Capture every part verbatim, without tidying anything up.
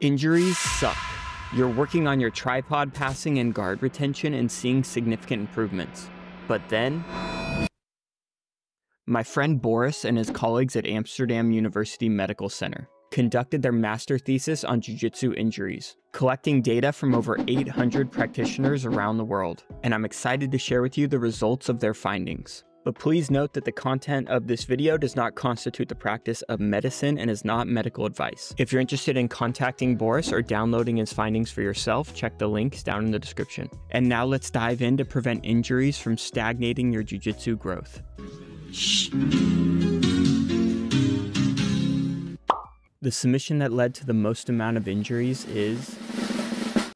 Injuries suck. You're working on your tripod passing and guard retention and seeing significant improvements. But then, my friend Boris and his colleagues at Amsterdam University Medical Center conducted their master thesis on jiu-jitsu injuries, collecting data from over eight hundred practitioners around the world. And I'm excited to share with you the results of their findings. But please note that the content of this video does not constitute the practice of medicine and is not medical advice. If you're interested in contacting Boris or downloading his findings for yourself, check the links down in the description. And now let's dive in to prevent injuries from stagnating your jiu-jitsu growth. The submission that led to the most amount of injuries is...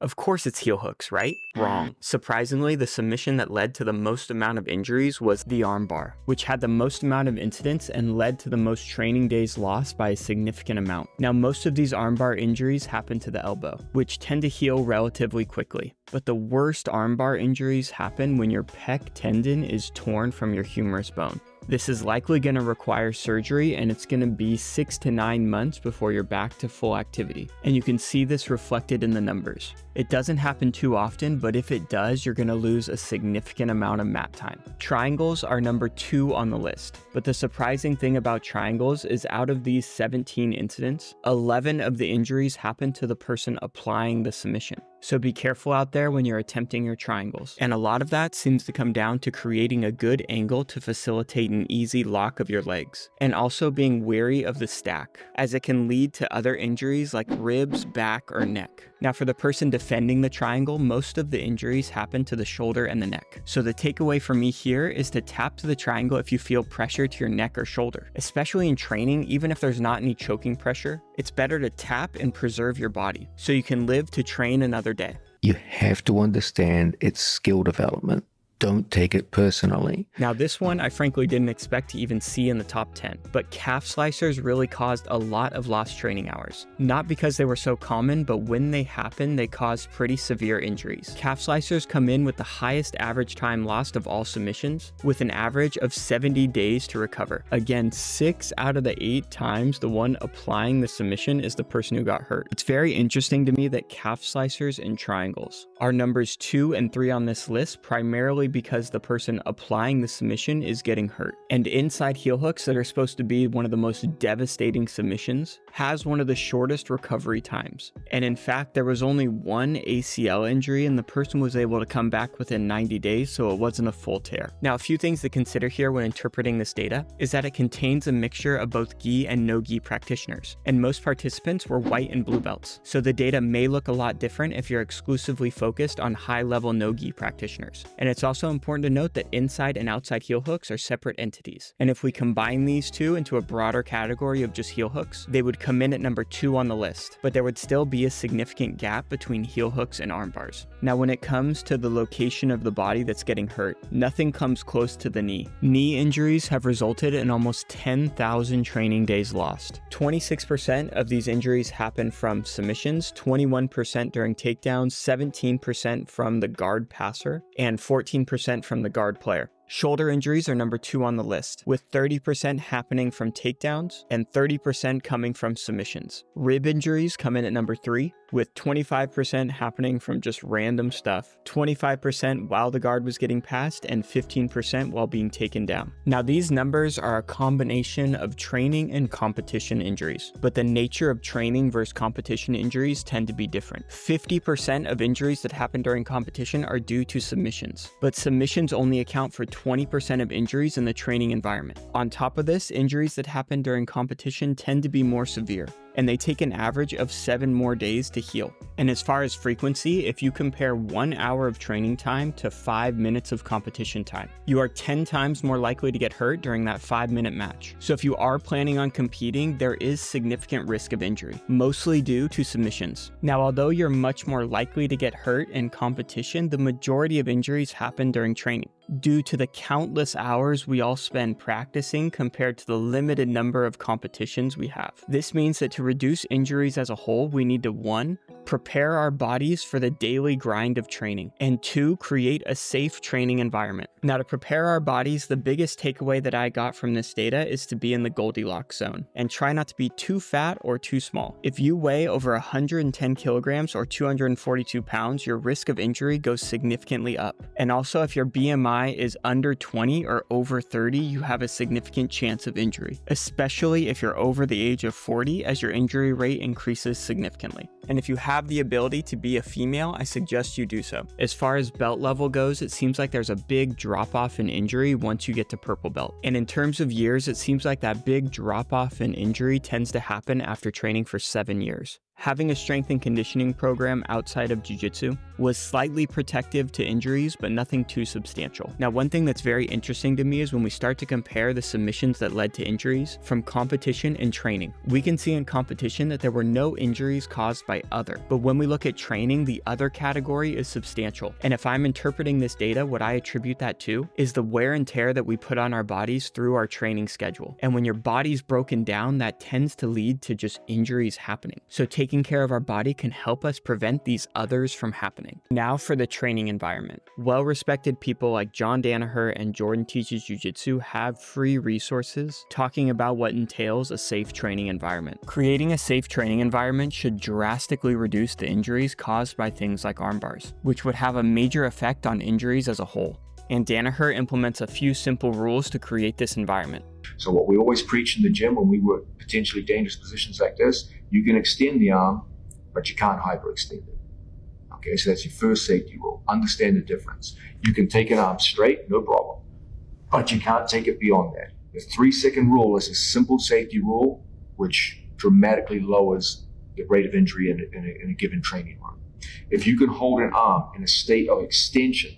of course it's heel hooks, right? Wrong. Surprisingly, the submission that led to the most amount of injuries was the armbar, which had the most amount of incidents and led to the most training days lost by a significant amount. Now, most of these armbar injuries happen to the elbow, which tend to heal relatively quickly. But the worst armbar injuries happen when your pec tendon is torn from your humerus bone. This is likely going to require surgery, and it's going to be six to nine months before you're back to full activity. And you can see this reflected in the numbers. It doesn't happen too often, but if it does, you're going to lose a significant amount of mat time. Triangles are number two on the list. But the surprising thing about triangles is out of these seventeen incidents, eleven of the injuries happen to the person applying the submission. So be careful out there when you're attempting your triangles. And a lot of that seems to come down to creating a good angle to facilitate an easy lock of your legs, and also being wary of the stack, as it can lead to other injuries like ribs, back, or neck. Now, for the person defending the triangle, most of the injuries happen to the shoulder and the neck. So the takeaway for me here is to tap to the triangle if you feel pressure to your neck or shoulder. Especially in training, even if there's not any choking pressure, it's better to tap and preserve your body so you can live to train another day. You have to understand it's skill development. Don't take it personally. Now, this one I frankly didn't expect to even see in the top ten, but calf slicers really caused a lot of lost training hours. Not because they were so common, but when they happened, they caused pretty severe injuries. Calf slicers come in with the highest average time lost of all submissions, with an average of seventy days to recover. Again, six out of the eight times the one applying the submission is the person who got hurt. It's very interesting to me that calf slicers and triangles are numbers two and three on this list, primarily because the person applying the submission is getting hurt. And inside heel hooks, that are supposed to be one of the most devastating submissions, has one of the shortest recovery times. And in fact, there was only one A C L injury and the person was able to come back within ninety days, so it wasn't a full tear. Now, a few things to consider here when interpreting this data is that it contains a mixture of both gi and no gi practitioners, and most participants were white and blue belts. So the data may look a lot different if you're exclusively focused on high-level no gi practitioners. And it's also It's also important to note that inside and outside heel hooks are separate entities. And if we combine these two into a broader category of just heel hooks, they would come in at number two on the list, but there would still be a significant gap between heel hooks and arm bars. Now, when it comes to the location of the body that's getting hurt, nothing comes close to the knee. Knee injuries have resulted in almost ten thousand training days lost. twenty-six percent of these injuries happen from submissions, twenty-one percent during takedowns, seventeen percent from the guard passer, and fourteen percent from the guard player. Shoulder injuries are number two on the list, with thirty percent happening from takedowns and thirty percent coming from submissions. Rib injuries come in at number three, with twenty-five percent happening from just random stuff, twenty-five percent while the guard was getting passed, and fifteen percent while being taken down. Now, these numbers are a combination of training and competition injuries, but the nature of training versus competition injuries tend to be different. fifty percent of injuries that happen during competition are due to submissions, but submissions only account for twenty percent of injuries in the training environment. On top of this, injuries that happen during competition tend to be more severe, and they take an average of seven more days to heal. And as far as frequency, if you compare one hour of training time to five minutes of competition time, you are ten times more likely to get hurt during that five minute match. So if you are planning on competing, there is significant risk of injury, mostly due to submissions. Now, although you're much more likely to get hurt in competition, the majority of injuries happen during training, due to the countless hours we all spend practicing compared to the limited number of competitions we have. This means that to reduce injuries as a whole, we need to one, prepare our bodies for the daily grind of training, and two, create a safe training environment. Now, to prepare our bodies, the biggest takeaway that I got from this data is to be in the Goldilocks zone and try not to be too fat or too small. If you weigh over one hundred ten kilograms or two hundred forty-two pounds, your risk of injury goes significantly up. And also, if your B M I is under twenty or over thirty, you have a significant chance of injury, especially if you're over the age of forty, as your injury rate increases significantly. And if you have the ability to be a female, I suggest you do so. As far as belt level goes, it seems like there's a big drop off in injury once you get to purple belt. And in terms of years, it seems like that big drop off in injury tends to happen after training for seven years. Having a strength and conditioning program outside of jiu-jitsu was slightly protective to injuries, but nothing too substantial. Now, one thing that's very interesting to me is when we start to compare the submissions that led to injuries from competition and training. We can see in competition that there were no injuries caused by other, but when we look at training, the other category is substantial. And if I'm interpreting this data, what I attribute that to is the wear and tear that we put on our bodies through our training schedule. And when your body's broken down, that tends to lead to just injuries happening. So take Taking care of our body can help us prevent these others from happening. Now for the training environment. Well-respected people like John Danaher and Jordan Teaches Jiu Jitsu have free resources talking about what entails a safe training environment. Creating a safe training environment should drastically reduce the injuries caused by things like arm bars, which would have a major effect on injuries as a whole. And Danaher implements a few simple rules to create this environment. So what we always preach in the gym when we were potentially dangerous positions like this, you can extend the arm, but you can't hyperextend it. Okay, so that's your first safety rule. Understand the difference. You can take an arm straight, no problem, but you can't take it beyond that. The three-second rule is a simple safety rule which dramatically lowers the rate of injury in a, in a, in a given training room. If you can hold an arm in a state of extension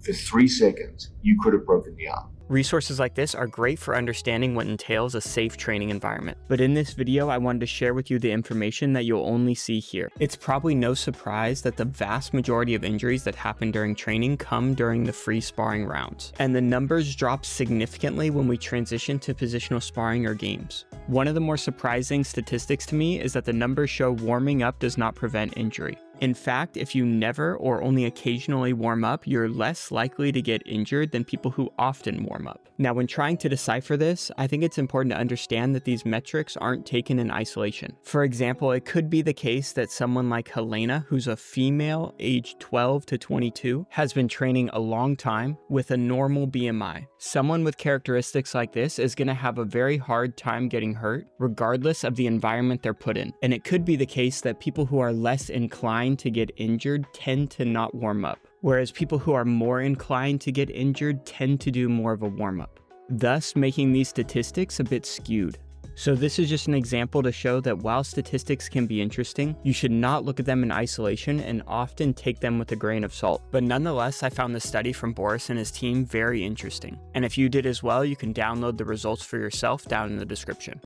for three seconds, you could have broken the arm. Resources like this are great for understanding what entails a safe training environment. But in this video, I wanted to share with you the information that you'll only see here. It's probably no surprise that the vast majority of injuries that happen during training come during the free sparring rounds. And the numbers drop significantly when we transition to positional sparring or games. One of the more surprising statistics to me is that the numbers show warming up does not prevent injury. In fact, if you never or only occasionally warm up, you're less likely to get injured than people who often warm up. Now, when trying to decipher this, I think it's important to understand that these metrics aren't taken in isolation. For example, it could be the case that someone like Helena, who's a female aged twelve to twenty-two, has been training a long time with a normal B M I. Someone with characteristics like this is going to have a very hard time getting hurt, regardless of the environment they're put in. And it could be the case that people who are less inclined to get injured tend to not warm up, whereas people who are more inclined to get injured tend to do more of a warm up, thus making these statistics a bit skewed. So this is just an example to show that while statistics can be interesting, you should not look at them in isolation and often take them with a grain of salt. But nonetheless, I found the study from Boris and his team very interesting. And if you did as well, you can download the results for yourself down in the description.